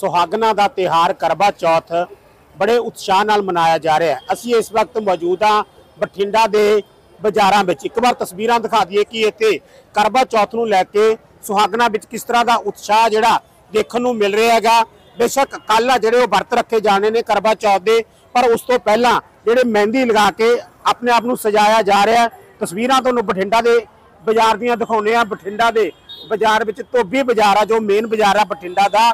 ਸੁਹਾਗਣਾ ਦਾ ਤਿਹਾਰ करवा चौथ बड़े उत्साह नाल मनाया जा रहा है। ਅਸੀਂ इस वक्त मौजूद हाँ बठिंडा के बाजारों में। एक बार तस्वीरां दिखा दिए कि इत्थे करवा चौथ नूं लैके सुहागना विच किस तरह का उत्साह जिहड़ा देखण नूं मिल रहा है। बेशक कल जिहड़े ओह वर्त रखे जाने ने करवा चौथ दे, पर उस तो पहला जिहड़े मेहंदी लगा के अपने आप नूं सजाया जा रहा है। तस्वीरां तुहानूं बठिंडा के बाजार दियां दिखाउने आ। बठिंडा के बाजार विच धोबी बाजार आ जो मेन बाजार आ बठिंडा दा,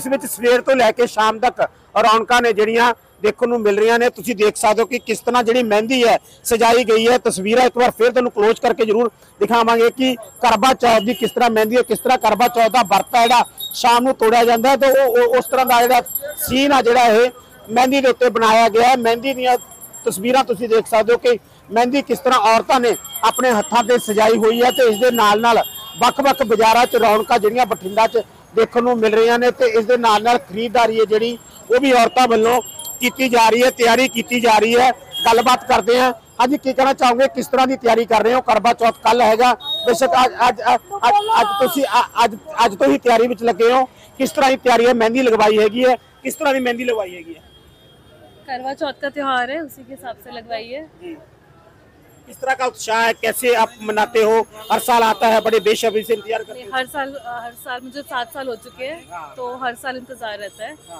इस विच सवेर तो लैके शाम तक रौनकां ने जिहड़ियां देखण नूं मिल रहियां ने। तुसीं देख सकदे हो कि किस तरह जिहड़ी मेहंदी है सजाई गई है। तस्वीरां एक बार फिर तुहानूं क्लोज करके जरूर दिखावांगे कि करवा चौथ दी किस तरह मेहंदी है, किस तरह करवा चौथ दा वर्त है जिहड़ा शाम नूं तोड़िया जांदा है। तो उस तरह का जिहड़ा सीन आ जिहड़ा यह मेहंदी के उत्ते बनाया गया है। मेहंदी दीयां तस्वीरां तुसीं देख सकदे हो कि मेहंदी किस तरह औरतां ने अपने हत्थां ते सजाई हुई है। तो इस दे नाल नाल ਵੱਖ-ਵੱਖ ਬਾਜ਼ਾਰਾਂ 'ਚ ਰੌਣਕਾਂ ਜਿਹੜੀਆਂ ਬਠਿੰਡਾ 'ਚ ਦੇਖਣ ਨੂੰ ਮਿਲ ਰਹੀਆਂ ਨੇ। ਤੇ ਇਸ ਦੇ ਨਾਲ ਨਾਲ ਖਰੀਦਦਾਰੀ ਹੈ ਜਿਹੜੀ ਉਹ ਵੀ ਔਰਤਾਂ ਵੱਲੋਂ ਕੀਤੀ ਜਾ ਰਹੀ ਹੈ, ਤਿਆਰੀ ਕੀਤੀ ਜਾ ਰਹੀ ਹੈ। ਗੱਲਬਾਤ ਕਰਦੇ ਹਾਂ ਅੱਜ ਕੀ ਕਹਿਣਾ ਚਾਹੋਗੇ, ਕਿਸ ਤਰ੍ਹਾਂ ਦੀ ਤਿਆਰੀ ਕਰ ਰਹੇ ਹੋ? ਕਰਵਾ ਚੌਥ ਕੱਲ ਹੈਗਾ, ਬੇਸ਼ੱਕ ਅੱਜ ਤੁਸੀਂ ਅੱਜ ਤੋਂ ਹੀ ਤਿਆਰੀ ਵਿੱਚ ਲੱਗੇ ਹੋ। ਕਿਸ ਤਰ੍ਹਾਂ ਦੀ ਤਿਆਰੀ ਹੈ? ਮਹਿੰਦੀ ਲਗਵਾਈ ਹੈਗੀ ਹੈ, ਕਿਸ ਤਰ੍ਹਾਂ ਦੀ ਮਹਿੰਦੀ ਲਗਵਾਈ ਹੈਗੀ ਹੈ? करवा चौथ का त्योहार है, उसी के हिसाब से लगवाई है। किस तरह का उत्साह है, कैसे आप मनाते हो? हर साल आता है, बड़े बेसब्री से इंतजार करते हैं। हर साल मुझे 7 साल हो चुके हैं, तो हर साल इंतजार रहता है।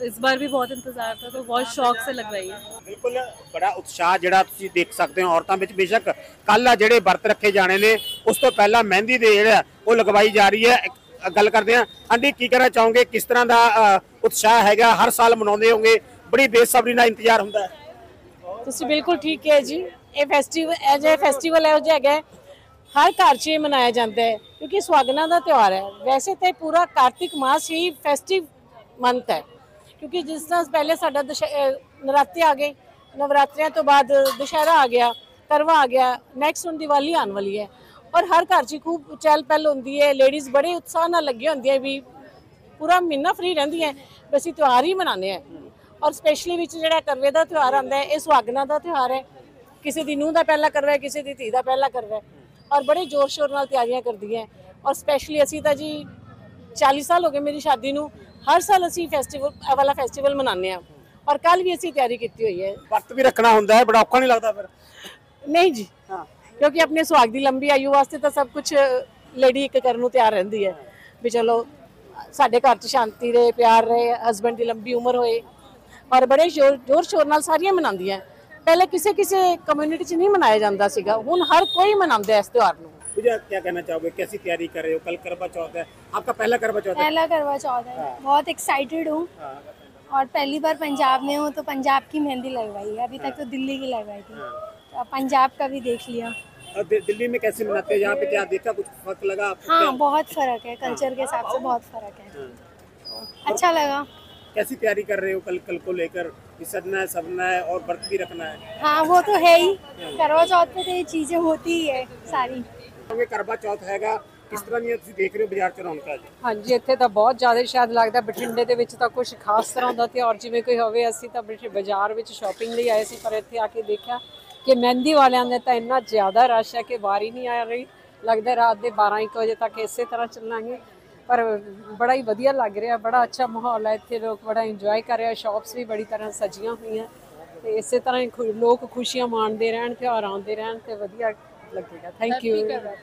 तो इस बार भी बहुत इंतजार था, तो बहुत शौक से लगवाई है। बिल्कुल बड़ा उत्साह जिहड़ा तुसीं देख सकते हो औरतां विच। बेशक कल जिहड़े वर्त रखे जाने ने उस तो पहला मेहंदी दे जिहड़ा ओह लगवाई जा रही है। गल करते हैं आंटी, की कहना चाहोगे, किस तरह का उत्साह हैगा? हर साल मनाउंदे होंगे, बड़ी बेसब्री नाल इंतजार हुंदा है। ਤੁਸੀਂ ਬਿਲਕੁਲ ਠੀਕ ਹੈ ਜੀ। ਇਹ ਫੈਸਟੀਵਲ ਇਹੋ ਜਿਹਾ ਹੈਗਾ, ਹਰ ਘਰ 'ਚ ਇਹ ਮਨਾਇਆ ਜਾਂਦਾ ਹੈ ਕਿਉਂਕਿ ਸੁਹਾਗਣਾ ਦਾ ਤਿਉਹਾਰ ਹੈ। ਵੈਸੇ ਤਾਂ ਪੂਰਾ ਕਾਰਤਿਕ ਮਾਸ ਹੀ ਫੈਸਟਿਵ ਮੰਥ ਹੈ, ਕਿਉਂਕਿ ਜਿਸ ਤਰ੍ਹਾਂ ਪਹਿਲੇ ਸਾਡਾ ਨਰਾਤੇ ਆ ਗਏ, ਨਵਰਾਤਰਿਆਂ ਤੋਂ ਬਾਅਦ ਦੁਸ਼ਹਿਰਾ ਆ ਗਿਆ, ਕਰਵਾ ਆ ਗਿਆ, ਨੈਕਸਟ ਹੁਣ ਦੀਵਾਲੀ ਆਉਣ ਵਾਲੀ ਹੈ। ਔਰ ਹਰ ਘਰ 'ਚ ਖੂਬ ਚਹਿਲ ਪਹਿਲ ਹੁੰਦੀ ਹੈ, ਲੇਡੀਜ਼ ਬੜੇ ਉਤਸ਼ਾਹ ਨਾਲ ਲੱਗੀਆਂ ਹੁੰਦੀਆਂ, ਵੀ ਪੂਰਾ ਮਹੀਨਾ ਫ੍ਰੀ ਰਹਿੰਦੀਆਂ। ਵੈਸੇ ਤਿਉਹਾਰ ਹੀ ਮਨਾਉਂਦੇ ਆ। और स्पेशली विच जिहड़ा करवे का त्यौहार आंदा है, ये सुहागना का त्यौहार है। किसी की नूह का पहला करवा है, किसी की धी का पहला करवा है, और बड़े जोर शोर नाल तैयारियां करदी है। और स्पेशली असी तां जी 40 साल हो गए मेरी शादी नूं, हर साल असी फैसटिवल वाला फैसटिवल मनाने हैं। और कल भी असी तैयारी की हुई है। वर्त भी रखना हुंदा है, बड़ा औखा नहीं लगता फिर? नहीं जी, क्योंकि अपने सुहाग की लंबी आयु वास्ते तो सब कुछ लेडी एक करन नूं तैयार रहिंदी है, भी चलो साडे घर 'च शांति रहे, प्यार रहे, हसबैंड की लंबी उम्र होए। और बड़े जोर शोर नाल सारियां मनांदी है। पहले किसी किसी कम्यूनिटी च नहीं मनाया जाता सीगा, हुण हर कोई मनांदा है इस त्यौहार नूं। पूजा, क्या कहना चाहोगे, कैसी तैयारी कर रहे हो? कल करवा चौथ है, आपका पहला करवा चौथ है? पहला करवा चौथ है, बहुत एक्साइटेड हूँ। और पहली बार पंजाब में हूँ, तो पंजाब की मेहंदी लगवाई है। अभी तक तो दिल्ली की लगवाई थी, तो पंजाब का भी देख लिया। और दिल्ली में कैसे मनाते हैं, यहाँ पे क्या देखा, कुछ फर्क लगा? हाँ, बहुत फर्क है, कल्चर के हिसाब से बहुत फर्क है, अच्छा लगा। कैसी तैयारी कर रहे हो कल को लेकर? सजना है, सबना है, और व्रत भी रखना है। हाँ, वो तो है ही, करवा चौथ पे तो ये चीजें होती ही है सारी। तो करवा चौथ हैगा, किस तरह नहीं तुसीं देख रहे हो बाजार चढ़ाउन का? हाँ जी, इत्थे तां बहुत ज्यादा शायद लगदा बठिंडे दे विच तां कुछ खास तरह दा त्यौहार जिवें कोई होवे। असीं तां बाजार विच शॉपिंग लई आए सी, पर इत्थे आके देखिया कि मेहंदी वालियां ने तां इन्ना ज्यादा रश है कि वारी नहीं आ रही। लगदा रात दे 12-1 बजे तक इसे तरह चलांगे, पर बड़ा ही वधिया लग रहा, बड़ा अच्छा माहौल है। इतने लोग बड़ा इंजॉय कर रहे, शॉप्स भी बड़ी तरह सजिया हुई हैं। तो इस तरह लोग खुशियां मानते रहन, त्यौहार आते रहन, तो वधिया लगेगा। Thank you.